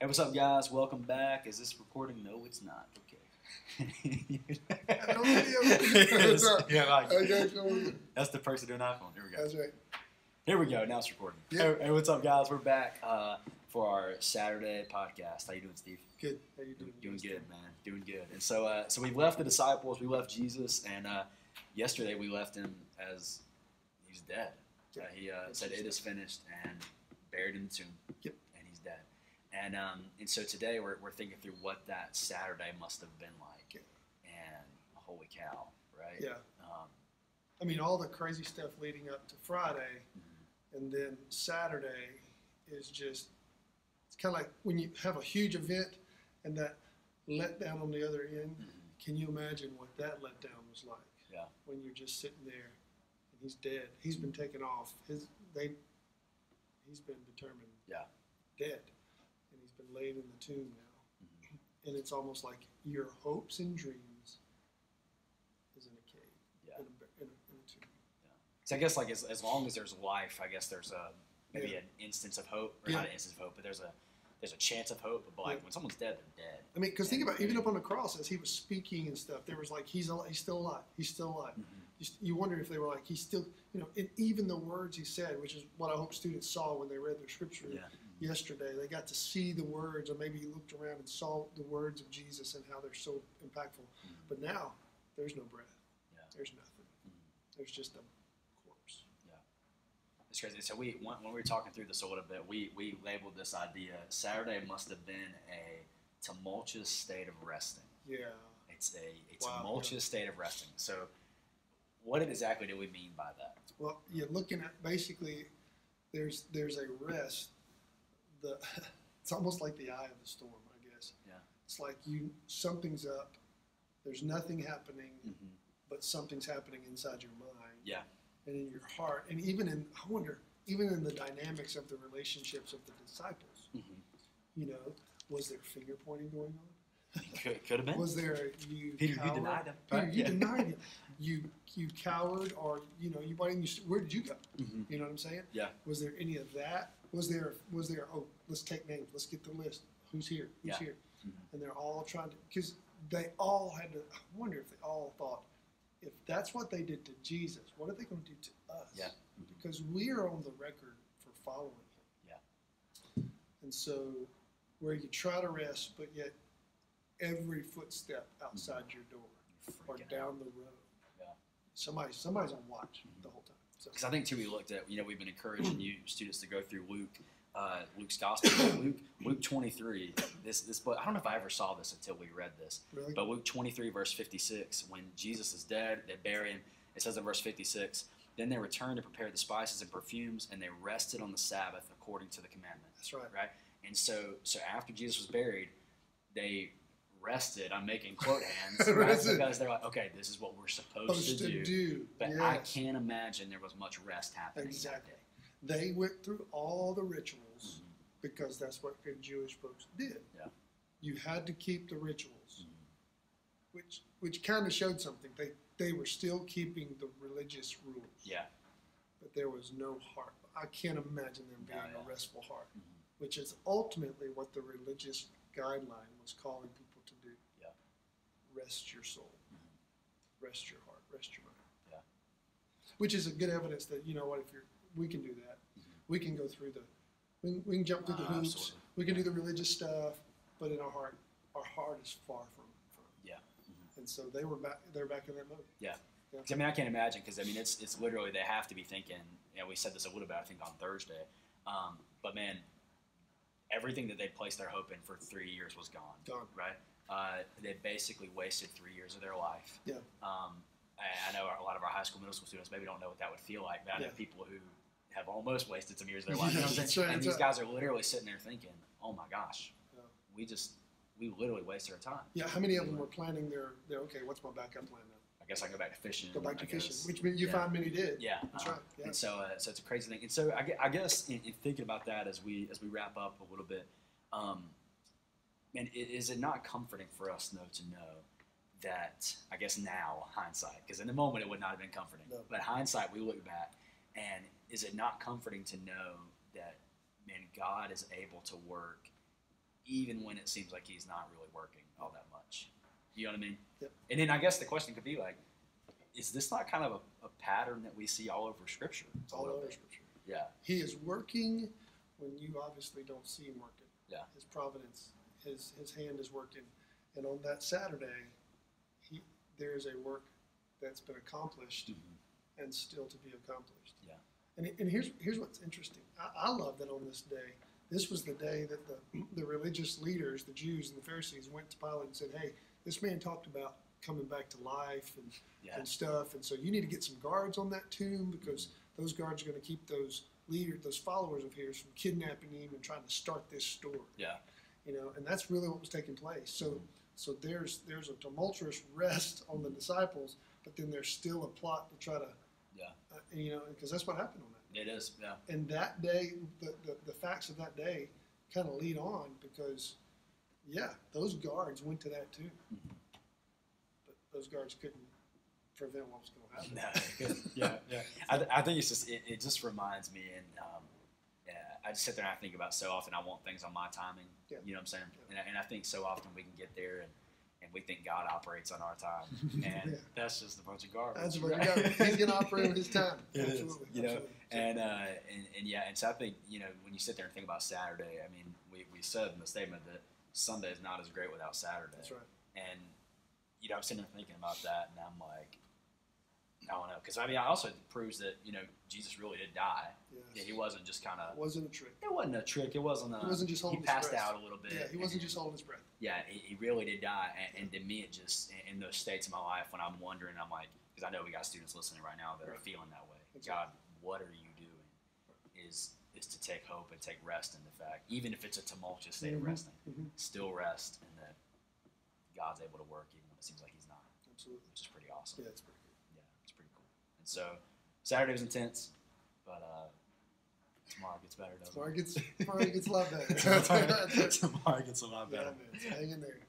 Hey, what's up, guys? Welcome back. Is this recording? No, it's not. Okay. No idea. Yeah, like, that's the perks of doing an iPhone. Here we go. That's right. Here we go. Now it's recording. Yep. Hey, what's up, guys? We're back for our Saturday podcast. How you doing, Steve? Good. How you doing? Doing good, man. Doing good. And so, so we left the disciples. We left Jesus, and yesterday we left him as he's dead. He said, "It is finished," and buried in the tomb. Yep. And he's dead. And so today we're thinking through what that Saturday must have been like. Yeah. And holy cow, right? Yeah. I mean, all the crazy stuff leading up to Friday, and then Saturday is just, it's kind of like when you have a huge event and that letdown on the other end. Can you imagine what that letdown was like? Yeah. When you're just sitting there and he's dead. He's been taken off. He's been determined dead. And he's been laid in the tomb now. And it's almost like your hopes and dreams is in a cave, in a tomb. Yeah. So I guess like as long as there's life, I guess there's a maybe an instance of hope, or not an instance of hope, but there's a chance of hope. But like when someone's dead, they're dead. I mean, because think about it, even up on the cross, as he was speaking and stuff, there was like he's still alive, he's still alive. You wonder if they were like, he's still, you know, and even the words he said, which is what I hope students saw when they read their scripture yesterday. They got to see the words, or maybe you looked around and saw the words of Jesus and how they're so impactful. But now, there's no breath. Yeah. There's nothing. There's just a corpse. Yeah. It's crazy. So we, when we were talking through this a little bit, we labeled this idea, Saturday must have been a tumultuous state of resting. Yeah. It's a tumultuous state of resting. So what exactly do we mean by that? Well, you're looking at basically there's a rest. It's almost like the eye of the storm, I guess. Yeah. It's like something's up. There's nothing happening, but something's happening inside your mind. Yeah. And in your heart, and even in the dynamics of the relationships of the disciples. You know, was there finger pointing going on? Could have been. Was there Peter? Cowered? You denied him. Peter, you denied it. You cowered, or you know, where did you go? You know what I'm saying? Yeah. Was there any of that? Was there? Oh, let's take names. Let's get the list. Who's here? Who's here? And they're all trying to, because they all had to. I wonder if they all thought, if that's what they did to Jesus, what are they going to do to us? Yeah. Because we are on the record for following him. Yeah. And so, where you try to rest, but yet every footstep outside your door or down the road, somebody's on watch the whole time. Because I think too, we looked at, you know, we've been encouraging you students to go through Luke's gospel, Luke 23. This book, I don't know if I ever saw this until we read this, really? But Luke 23 verse 56, when Jesus is dead, they bury him. It says in verse 56, "Then they returned to prepare the spices and perfumes, and they rested on the Sabbath according to the commandment." That's right. Right. And so after Jesus was buried, they rested. I'm making quote hands, right? Because they're like, okay, this is what we're supposed to do. But I can't imagine there was much rest happening. Exactly. That day. They went through all the rituals because that's what the Jewish folks did. Yeah. You had to keep the rituals, which kind of showed something. They were still keeping the religious rules. Yeah. But there was no heart. I can't imagine them being a restful heart, which is ultimately what the religious guideline was calling people. Rest your soul, rest your heart, rest your mind. Yeah. Which is a good evidence that, you know what, we can do that. We can go through we can jump through the hoops, absolutely. We can do the religious stuff, but in our heart is far from it. Yeah. And so they're back in that mode. Yeah. I mean, I can't imagine, because I mean, it's literally, they have to be thinking, you know, we said this a little bit, I think on Thursday, but man, everything that they placed their hope in for 3 years was gone. Gone. Right? They basically wasted 3 years of their life. Yeah. I know a lot of our high school, middle school students maybe don't know what that would feel like, but I know people who have almost wasted some years of their life. You know what I'm saying? And these guys are literally sitting there thinking, oh my gosh, we literally wasted our time. Yeah, how many of them were planning their okay, what's my backup plan now? I guess I can go back to fishing. Go back to fishing, which you find many did. Yeah. That's right. Yeah. And so, so it's a crazy thing. And so I guess in thinking about that as we wrap up a little bit, and is it not comforting for us, though, to know that, I guess now, hindsight, because in the moment it would not have been comforting, but hindsight, we look back, and is it not comforting to know that, man, God is able to work even when it seems like he's not really working all that much. You know what I mean? Yep. And then I guess the question could be like, is this not kind of a pattern that we see all over Scripture? It's all over Scripture. Yeah. He is working when you obviously don't see him working. Yeah. His providence, his hand is working. And on that Saturday, there is a work that's been accomplished mm-hmm. and still to be accomplished. Yeah. And here's what's interesting. I love that on this day, this was the day that the religious leaders, the Jews and the Pharisees, went to Pilate and said, hey, this man talked about coming back to life and, yeah. and stuff. And so you need to get some guards on that tomb because those guards are going to keep those followers of his from kidnapping him and trying to start this story. Yeah. You know, and that's really what was taking place. So mm-hmm. so there's a tumultuous rest on the disciples, but then there's still a plot to try to, yeah. You know, because that's what happened on that day. It is, yeah. And that day, the facts of that day kind of lead on because, yeah, those guards went to that too. Mm-hmm. Those guards couldn't prevent what was going to happen. No, yeah. I think it's just it just reminds me, and I just sit there and I think about so often I want things on my timing. Yeah. You know what I'm saying? Yeah. And I think so often we can get there and we think God operates on our time, and yeah. that's just a bunch of garbage. That's right. He's gonna operate with his time. Absolutely. And so I think when you sit there and think about Saturday, I mean we said in the statement that Sunday is not as great without Saturday. That's right. And I'm sitting there thinking about that, and I'm like, I don't know, because I mean, I also proves that Jesus really did die. Yes. Yeah, he wasn't just kind of. Wasn't a trick. It wasn't a trick. It wasn't. He wasn't just holding. He passed his breath. Out a little bit. Yeah, he wasn't just holding his breath. Yeah, he really did die, and to me, it just in those states of my life when I'm wondering, I'm like, because I know we got students listening right now that are feeling that way. Exactly. God, what are you doing? Is to take hope and take rest in the fact, even if it's a tumultuous state mm-hmm. of resting, mm-hmm. still rest in that God's able to work. It seems like he's not. Absolutely. Which is pretty awesome. Yeah, it's pretty good. Yeah, it's pretty cool. And so Saturday was intense, but tomorrow gets better, doesn't it? Tomorrow gets a lot better. Tomorrow gets a lot better. Yeah, man, hang in there.